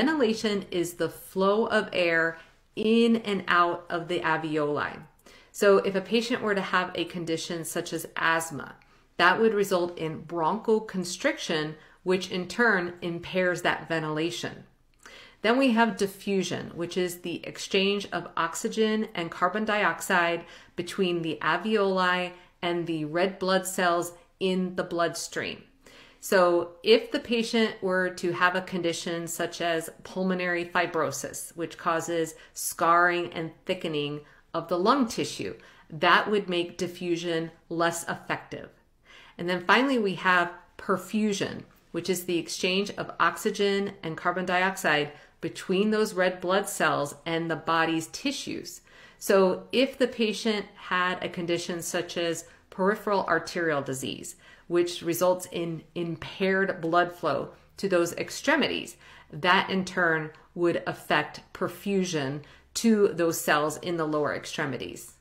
Ventilation is the flow of air in and out of the alveoli. So if a patient were to have a condition such as asthma, that would result in bronchoconstriction, which in turn impairs that ventilation. Then we have diffusion, which is the exchange of oxygen and carbon dioxide between the alveoli and the red blood cells in the bloodstream. So if the patient were to have a condition such as pulmonary fibrosis, which causes scarring and thickening of the lung tissue, that would make diffusion less effective. And then finally, we have perfusion, which is the exchange of oxygen and carbon dioxide between those red blood cells and the body's tissues. So if the patient had a condition such as peripheral arterial disease, which results in impaired blood flow to those extremities, that in turn would affect perfusion to those cells in the lower extremities.